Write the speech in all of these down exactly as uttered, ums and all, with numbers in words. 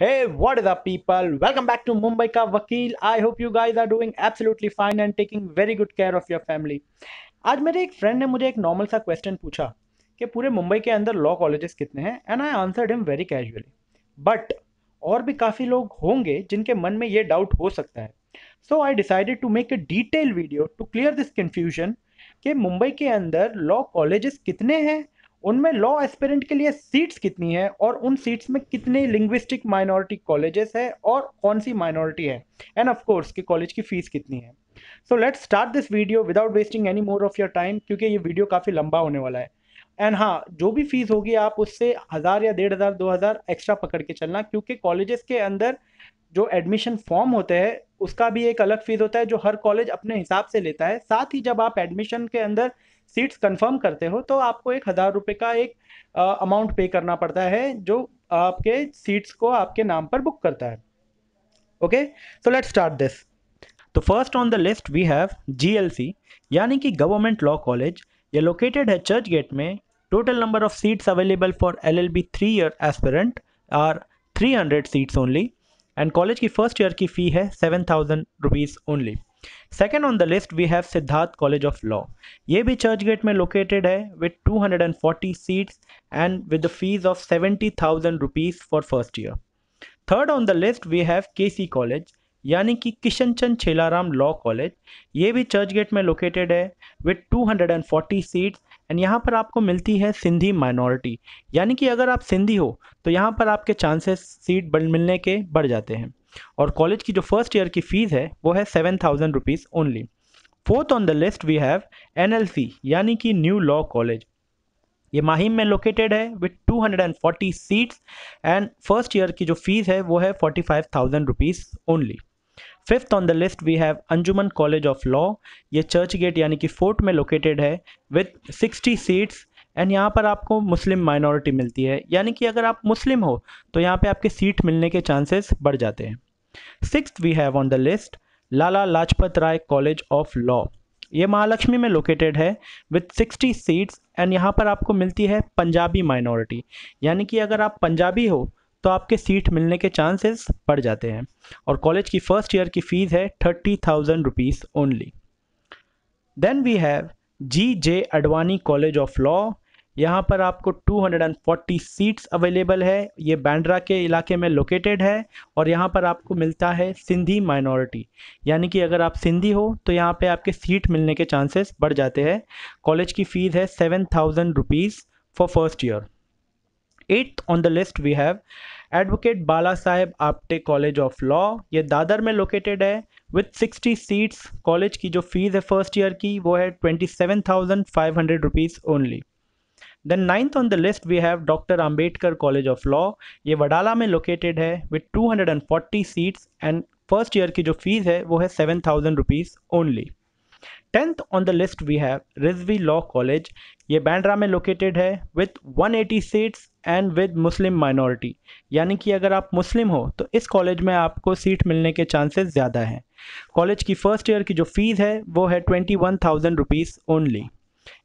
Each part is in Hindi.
Hey, what is up people? Welcome back to Mumbai Ka Vakil. I hope you guys are doing absolutely fine and taking very good care of your family. आज मेरे एक फ्रेंड ने मुझे एक नॉर्मल सा क्वेश्चन पूछा कि पूरे मुंबई के अंदर लॉ कॉलेजेस कितने हैं and I answered him very casually. But और भी काफ़ी लोग होंगे जिनके मन में ये डाउट हो सकता है. So I decided to make a detail video to clear this confusion कि मुंबई के अंदर लॉ कॉलेजेस कितने हैं, उनमें लॉ एस्पिरेंट के लिए सीट्स कितनी है और उन सीट्स में कितने लिंग्विस्टिक माइनॉरिटी कॉलेजेस है और कौन सी माइनॉरिटी है एंड ऑफ कोर्स कि कॉलेज की फीस कितनी है. So let's start this video without wasting any more of your time क्योंकि ये वीडियो काफ़ी लंबा होने वाला है. एंड हाँ, जो भी फीस होगी आप उससे हज़ार या डेढ़ हज़ार दो हज़ार एक्स्ट्रा पकड़ के चलना क्योंकि कॉलेजेस के अंदर जो एडमिशन फॉर्म होते हैं उसका भी एक अलग फीस होता है जो हर कॉलेज अपने हिसाब से लेता है. साथ ही जब आप एडमिशन के अंदर सीट्स कंफर्म करते हो तो आपको एक हज़ार रुपये का एक अमाउंट पे करना पड़ता है जो आपके सीट्स को आपके नाम पर बुक करता है. Okay, so let's start this. तो first on the list we have G L C यानी कि गवर्नमेंट लॉ कॉलेज. ये लोकेटेड है चर्च गेट में. Total number of seats available for L L B three year aspirant are three hundred seats only and college की फर्स्ट ईयर की फ़ी है seven thousand rupees only. Second on the list we have Siddharth college of law. ये भी चर्च गेट में लोकेटेड है with two hundred forty seats and with the fees of seventy thousand rupees for first year. Third on the list we have K C college यानी कि Kishinchand Chellaram law college. ये भी चर्च गेट में लोकेटेड है with two hundred forty seats and यहाँ पर आपको मिलती है सिंधी माइनॉरिटी यानी कि अगर आप सिंधी हो तो यहाँ पर आपके चांसेस सीट मिलने के बढ़ जाते हैं. और कॉलेज की जो फर्स्ट ईयर की फ़ीस है वो है seven thousand rupees only. Fourth on the list we have N L C यानी कि न्यू लॉ कॉलेज. ये माहिम में लोकेटेड है with two hundred forty seats and first year की जो फ़ीस है वो है forty five thousand rupees only. Fifth on the list we have Anjuman college of law. ये चर्च गेट यानी कि फोर्ट में लोकेटेड है विथ सिक्सटी सीट्स एंड यहाँ पर आपको मुस्लिम माइनॉरिटी मिलती है यानी कि अगर आप मुस्लिम हो तो यहाँ पे आपके सीट मिलने के चांसेस बढ़ जाते हैं. Sixth we have on the list Lala Lajpat Rai college of law. ये महालक्ष्मी में लोकेटेड है विथ सिक्सटी सीट्स एंड यहाँ पर आपको मिलती है पंजाबी माइनॉरिटी यानी कि अगर आप पंजाबी हो तो आपके सीट मिलने के चांसेस बढ़ जाते हैं. और कॉलेज की फर्स्ट ईयर की फ़ीस है thirty thousand rupees only. Then we have G J Advani college of law. यहाँ पर आपको two hundred forty seats available है. ये बांद्रा के इलाके में लोकेटेड है और यहाँ पर आपको मिलता है सिंधी माइनॉरिटी यानी कि अगर आप सिंधी हो तो यहाँ पे आपके सीट मिलने के चांसेस बढ़ जाते हैं. कॉलेज की फ़ीस है seven thousand rupees for first year. Eighth on the list we have advocate Bala Saheb Apte college of law. ये दादर में लोकेटेड है विथ सिक्सटी सीट्स. कॉलेज की जो फीस है फर्स्ट ईयर की वो है twenty seven thousand five hundred rupees only. Then ninth on the list we have doctor Ambedkar college of law. ये वडाला में लोकेटेड है with two hundred forty seats and first year की जो फीस है वो है seven thousand rupees only. Tenth on the list we have Rizvi law college. ये बांद्रा में लोकेटेड है with one eighty seats and with Muslim minority यानी कि अगर आप मुस्लिम हो तो इस कॉलेज में आपको सीट मिलने के चांसेस ज़्यादा हैं. कॉलेज की फर्स्ट ईयर की जो फीस है वो है twenty one thousand rupees only.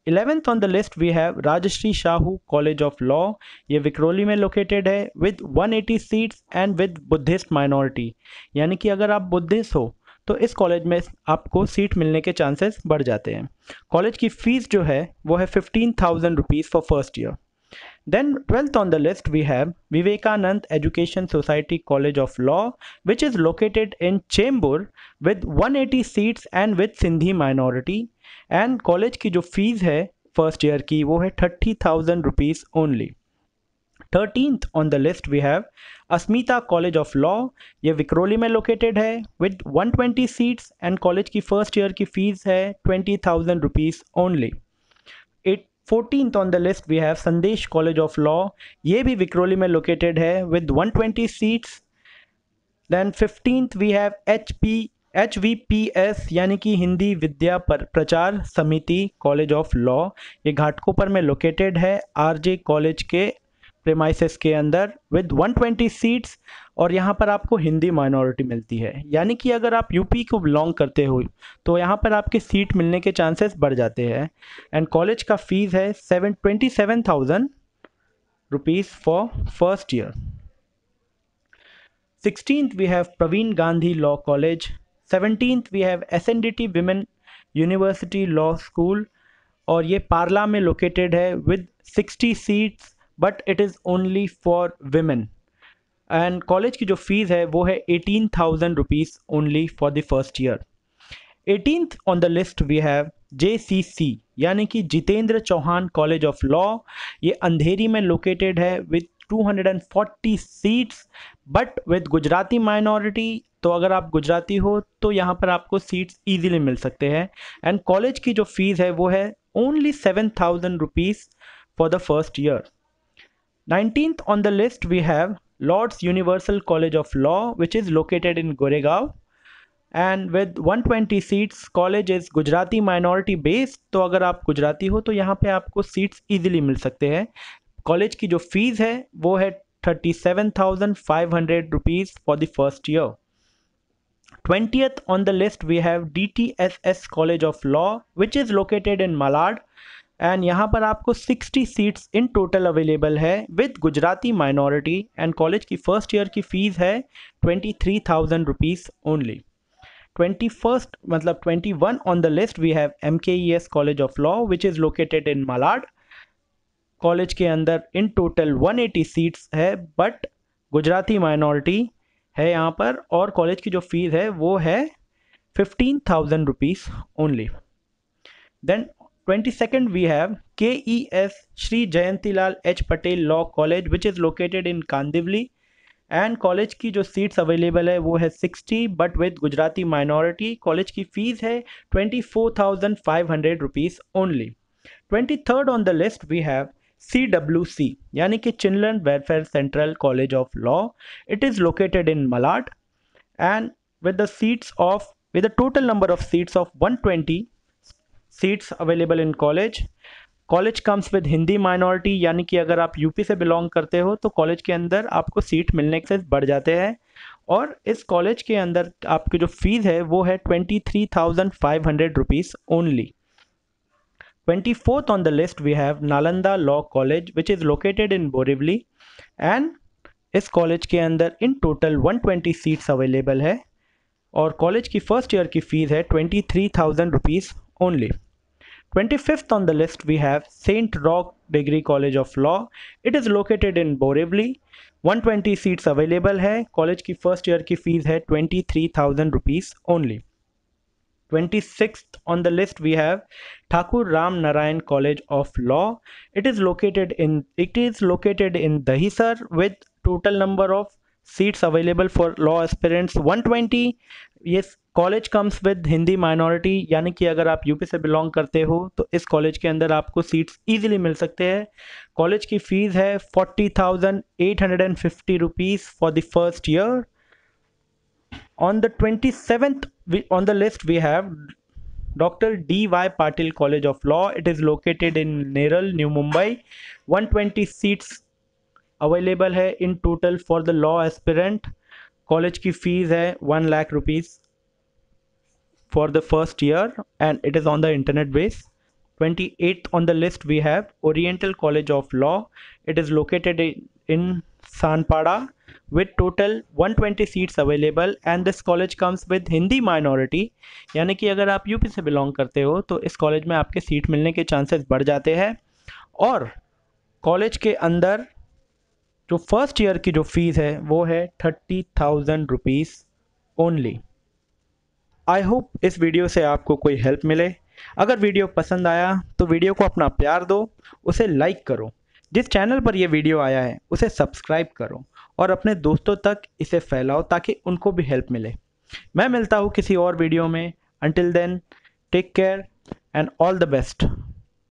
Eleventh on the list we have Rajshree Shahu college of law. ये विक्रोली में लोकेटेड है with one eighty seats and with Buddhist minority यानी कि अगर आप बुद्धिस्ट हो तो इस कॉलेज में आपको सीट मिलने के चांसेस बढ़ जाते हैं. कॉलेज की फ़ीस जो है वो है fifteen thousand rupees for first year. Then twelfth on the list we have Vivekananda Education Society College of Law, which is located in Chembur with one eighty seats and with Sindhi minority. And college की जो fees है first year की वो है thirty thousand rupees only. Thirteenth on the list we have Asmita College of Law. ये Vikroli में located है with one twenty seats and college की first year की fees है twenty thousand rupees only. It fourteenth on the list we have Sandesh college of law. ये भी विक्रोली में लोकेटेड है with one twenty seats. Then fifteenth we have H P H V P S यानी कि हिंदी विद्या प्रचार समिति कॉलेज ऑफ लॉ. ये घाटकोपर में लोकेटेड है आर जे कॉलेज के प्रेमाइसेस के अंदर विद वन ट्वेंटी सीट्स और यहाँ पर आपको हिंदी माइनॉरिटी मिलती है यानी कि अगर आप यूपी को बिलोंग करते हो तो यहाँ पर आपके सीट मिलने के चांसेस बढ़ जाते हैं. एंड कॉलेज का फीस है seven twenty seven thousand rupees for first year. sixteenth we have Praveen Gandhi Law College. seventeenth we have S N D T Women University Law School, और ये पार्ला में लोकेटेड है with sixty seats but it is only for women, and college की जो फीस है वो है eighteen thousand rupees only for the first year. Eighteenth on the list we have J C C यानी कि Jitendra Chauhan college of law. ये अंधेरी में लोकेटेड है with two hundred forty seats but with Gujarati minority, तो अगर आप गुजराती हो तो यहाँ पर आपको सीट्स इजीली मिल सकते हैं. एंड कॉलेज की जो फीस है वो है only seven thousand rupees for the first year. Nineteenth on the list we have Lord's universal college of law which is located in Goregaon, and with one twenty seats. College is Gujarati minority based, तो अगर आप गुजराती हो तो यहाँ पे आपको सीट्स इजीली मिल सकते हैं. कॉलेज की जो फीस है वो है thirty seven thousand five hundred rupees for the first year. twentieth on the list we have D T S S College of Law which is located in Malad, and यहाँ पर आपको sixty seats in total available है with Gujarati minority, and college की first year की फीस है twenty-three thousand rupees only. twenty-first मतलब twenty-one on the list we have M K E S College of Law which is located in Malad. college के अंदर in total one eighty seats है but Gujarati minority है यहाँ पर, और कॉलेज की जो फीस है वो है fifteen thousand rupees only. Then twenty second we have K E S Shri Jayanti Lal H Patel law college which is located in Kandivali, and college की जो सीट्स अवेलेबल है वो है sixty but with Gujarati minority. College की फ़ीस है twenty four thousand five hundred rupees only. Twenty third on the list we have C W C यानी कि children welfare central college of law. It is located in Malad, and with the seats of with the total number of seats of one twenty seats available in college. College comes with Hindi minority, यानी कि अगर आप यूपी से बिलोंग करते हो तो कॉलेज के अंदर आपको सीट मिलने के चांस बढ़ जाते हैं. और इस कॉलेज के अंदर आपकी जो फीस है वो है twenty three thousand five hundred rupees only. twenty-fourth on the list we have Nalanda Law College which is located in Borivali, and इस कॉलेज के अंदर in total one twenty seats available है, और कॉलेज की फर्स्ट ईयर की फ़ीस है twenty-three thousand rupees only. twenty-fifth on the list we have Saint Rock Degree College of Law. It is located in Borivali. one twenty seats available है. कॉलेज की फर्स्ट ईयर की फ़ीस है twenty-three thousand rupees only. twenty-sixth on the list we have Thakur Ram Narayan College of Law. It is located in it is located in Dahisar with total number of seats available for law aspirants one twenty. Yes, college comes with Hindi minority, यानी कि अगर आप यूपी से belong करते हो तो इस college के अंदर आपको seats easily मिल सकते हैं. College की fees है forty thousand eight hundred fifty rupees for the first year. On the twenty-seventh we, on the list we have Doctor D Y Patil College of Law. It is located in Neral, New Mumbai. one twenty seats available है in total for the law aspirant. College की fees है one lakh rupees for the first year, and it is on the internet base. twenty-eighth on the list we have Oriental College of Law. It is located in, in Sanpada with total one twenty seats available, and this college comes with Hindi minority, यानी कि अगर आप यूपी से बिलोंग करते हो तो इस कॉलेज में आपके सीट मिलने के चांसेस बढ़ जाते हैं. और कॉलेज के अंदर जो फर्स्ट ईयर की जो फीस है वो है thirty thousand rupees only. I hope इस वीडियो से आपको कोई हेल्प मिले. अगर वीडियो पसंद आया तो वीडियो को अपना प्यार दो, उसे लाइक करो. जिस चैनल पर यह वीडियो आया है उसे सब्सक्राइब करो और अपने दोस्तों तक इसे फैलाओ ताकि उनको भी हेल्प मिले. मैं मिलता हूँ किसी और वीडियो में. Until then take care and all the best.